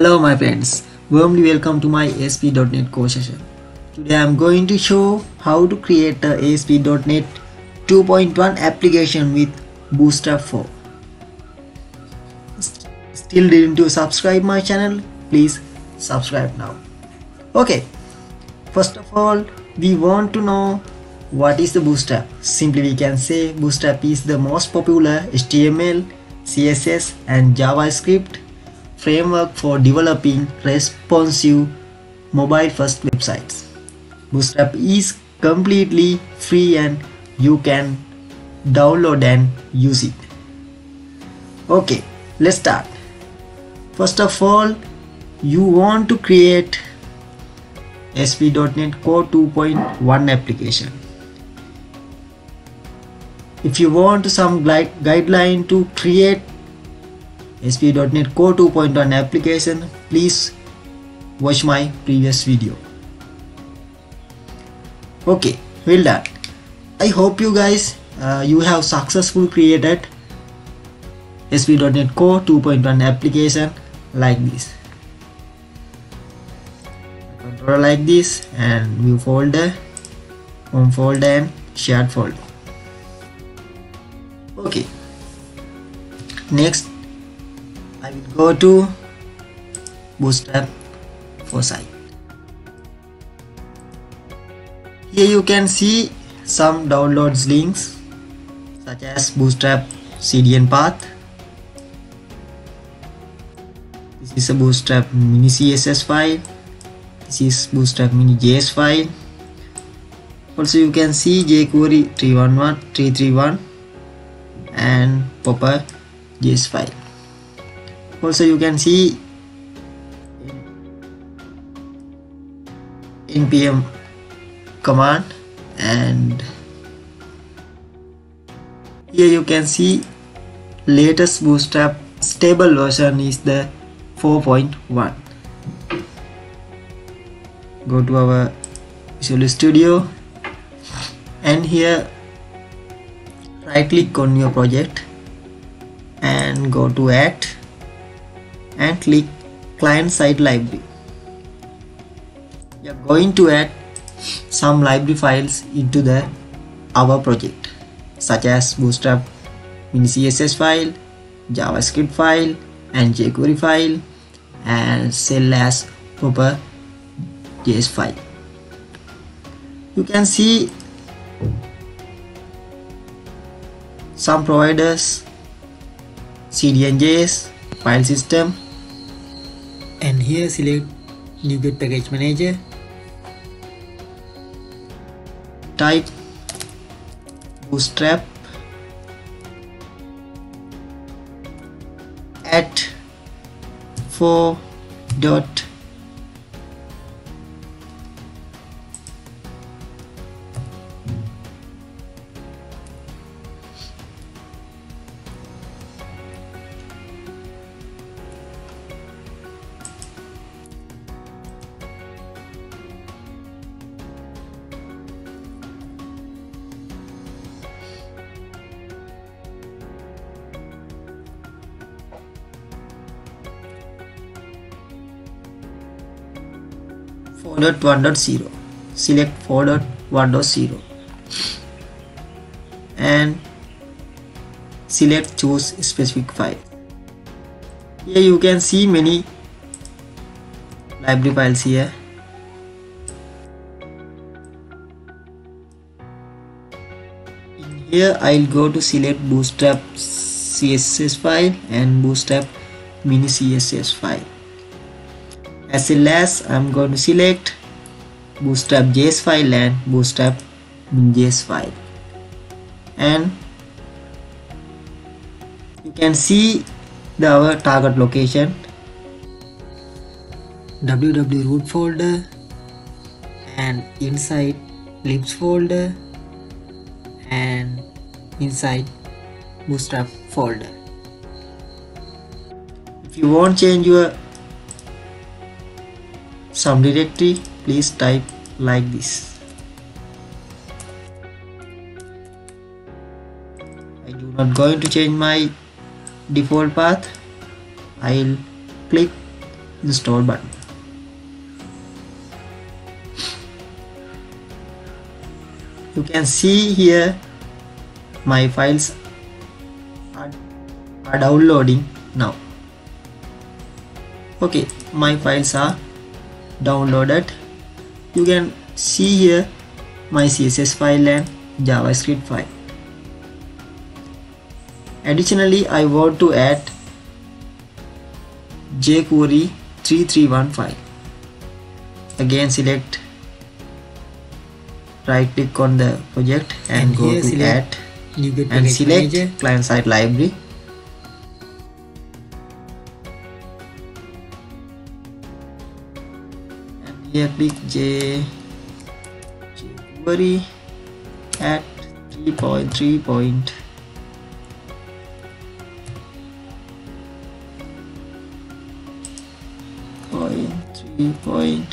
Hello my friends, warmly welcome to my ASP.NET Core session. Today I am going to show how to create a ASP.NET 2.1 application with Bootstrap 4. Still didn't you subscribe my channel? Please subscribe now. Okay, first of all we want to know what is the Bootstrap. Simply we can say Bootstrap is the most popular HTML, CSS and JavaScript framework for developing responsive mobile-first websites. Bootstrap is completely free and you can download and use it. Okay, let's start. First of all, you want to create ASP.NET Core 2.1 application. If you want some guideline to create ASP.NET Core 2.1 application, please watch my previous video. Okay, well done. I hope you guys you have successfully created ASP.NET Core 2.1 application like this. Controller like this and view folder, home folder and shared folder. Okay. Next, I will go to Bootstrap 4 site. Here you can see some downloads links such as Bootstrap CDN path. This is a Bootstrap mini CSS file. This is Bootstrap mini JS file. Also you can see jQuery 331 and Popper JS file. Also you can see npm command, and here you can see latest Bootstrap stable version is the 4.1. Go to our Visual Studio and here right click on your project and go to add and click client side library. You are going to add some library files into our project such as Bootstrap mini CSS file, JavaScript file and jQuery file and cell as proper JS file. You can see some providers CDNJS file system, and here select NuGet package manager, type bootstrap at 4.1.0, select 4.1.0 and select choose specific file. Here you can see many library files here. In here I'll go to select Bootstrap CSS file and Bootstrap mini CSS file. As well as I'm going to select Bootstrap JS file and Bootstrap JS file, and you can see our target location ww root folder and inside libs folder and inside Bootstrap folder. If you want to change your some directory, please type like this. I do not going to change my default path. I'll click the store button. You can see here my files are downloading now. Okay, my files are downloaded. You can see here my CSS file and JavaScript file. Additionally, I want to add jQuery 331 file. Again, select, right click on the project and go to add and select client side library. And here click jQuery at 3.3. .3.1.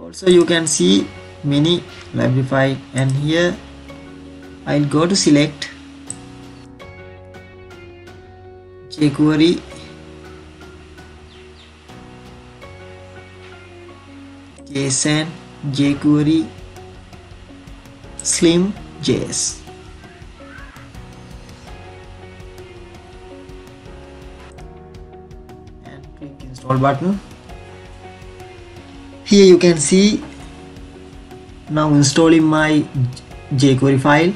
Also, you can see many library file, and here I'll go to select jQuery JSON, jQuery Slim.js. Button. Here you can see now installing my jQuery file.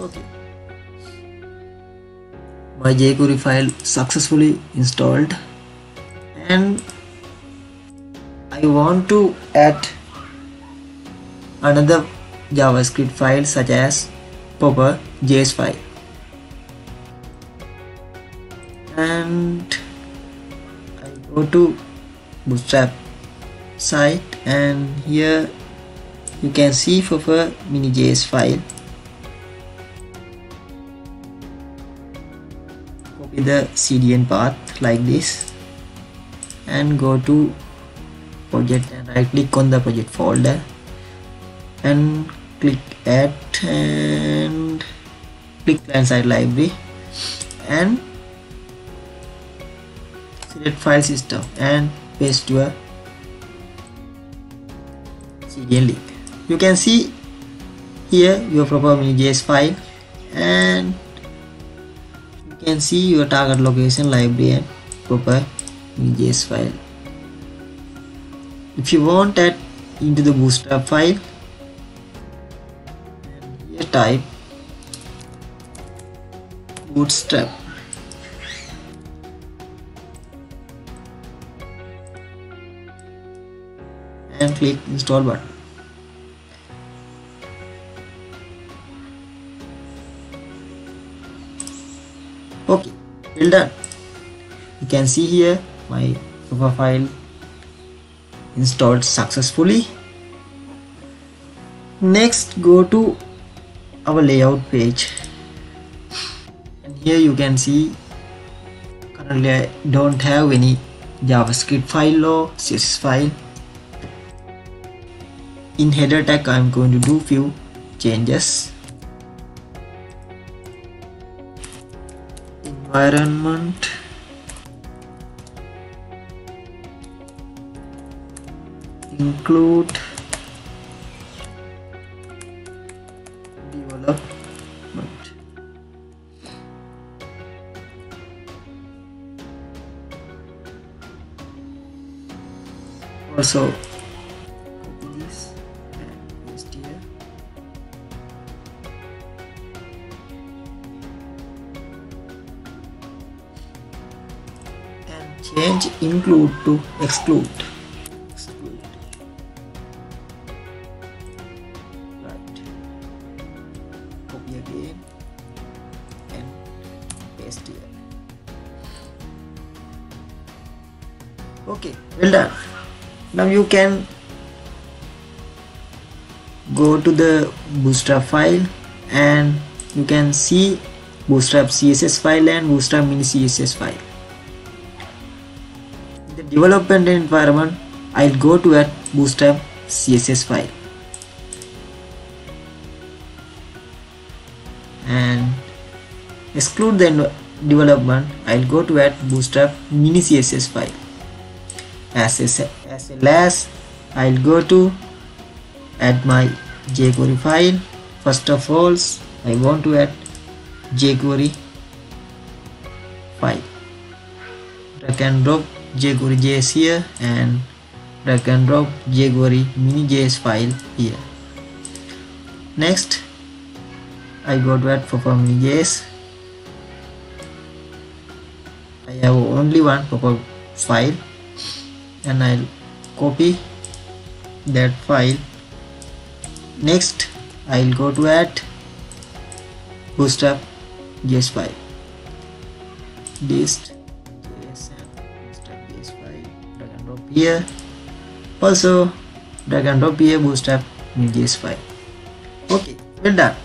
Okay, my jQuery file successfully installed, and I want to add another JavaScript file such as Popper JS file, and I go to Bootstrap site, and here you can see Popper mini JS file. Copy the CDN path like this and go to project and right click on the project folder and click add and click client side library and select file system and paste your CDN link. You can see here your proper mini.js file, and you can see your target location library and proper mini.js file. If you want that into the Bootstrap file, type Bootstrap and click install button. Okay, well done. You can see here my Popper file installed successfully. Next, go to our layout page, and here you can see currently I don't have any JavaScript file or CSS file. In header tag I'm going to do few changes. Environment include also copy this and paste here. And change include to exclude. Right. Copy again and paste here. Okay, well done. Now you can go to the Bootstrap file and you can see Bootstrap CSS file and Bootstrap mini CSS file. In the development environment, I'll go to a Bootstrap CSS file and exclude the development. I'll go to add Bootstrap mini CSS file. As a last, I'll go to add my jQuery file. First of all, I want to add jQuery file. Drag and drop jQuery.js here and drag and drop jQuery mini.js file here. Next, I go to add Popper mini.js. I have only one Popper file and I'll copy that file. Next, I'll go to add Bootstrap JS file. List JSF Bootstrap JS file. Drag and drop here. Also, drag and drop here Bootstrap JS file. Okay, we're done.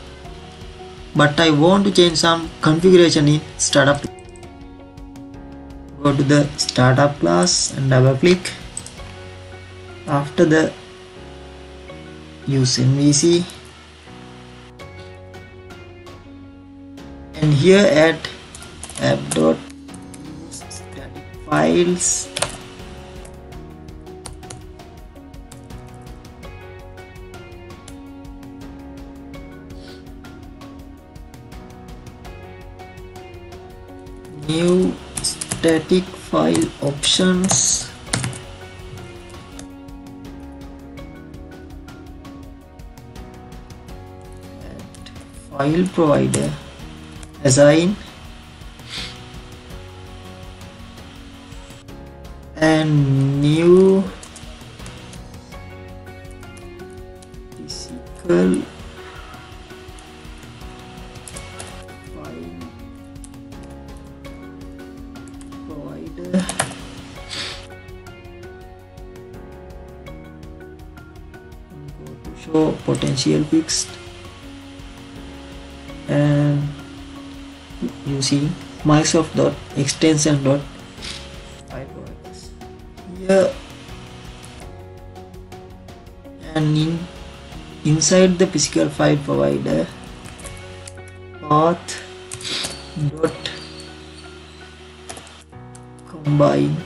But I want to change some configuration in startup. Go to the startup class and double click. After the use MVC and here add app.static files new static file options. File provider assign and new physical file provider and go to show potential fixed. And using Microsoft.extension.fileproviders here, and inside the physical file provider path dot combine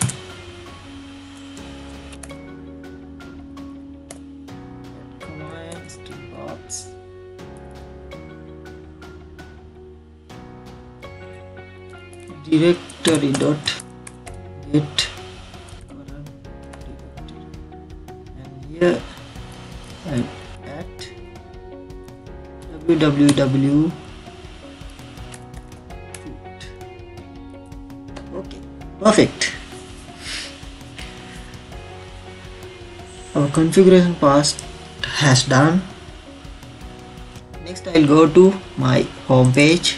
directory dot get current directory, and here I add www. Okay, perfect. Our configuration part has done. Next, I'll go to my home page.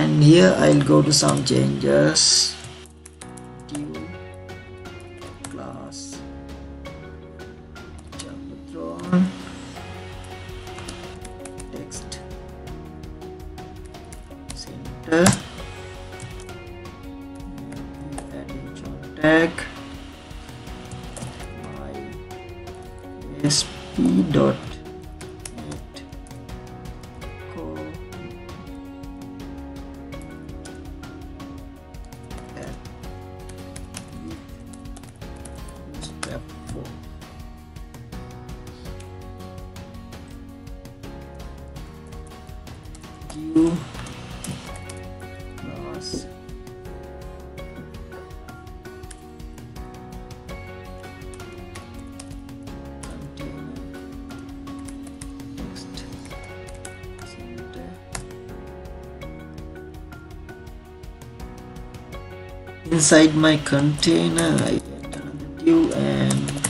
And here I'll go to some changes. New class Jumbotron text center and tag my ASP.NET Core 4. New class container text center. Inside my container I add another new and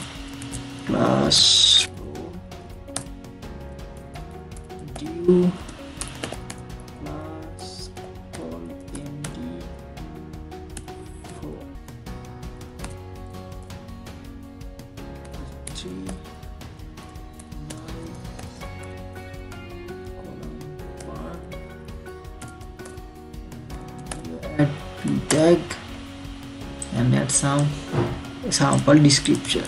class do class call md4 tag and add some sample description.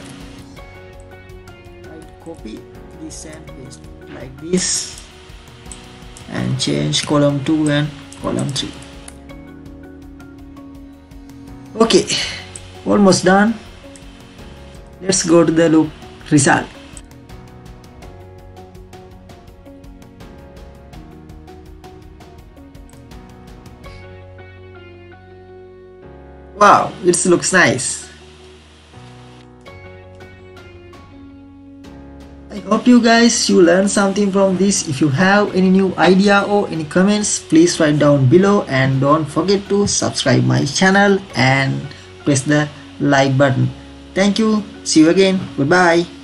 Right, copy this and paste like this and change column 2 and column 3. Okay, almost done. Let's go to the loop result. Wow, it looks nice. I hope you guys learned something from this. If you have any new idea or any comments, please write down below, and don't forget to subscribe my channel and press the like button. Thank you. See you again. Goodbye.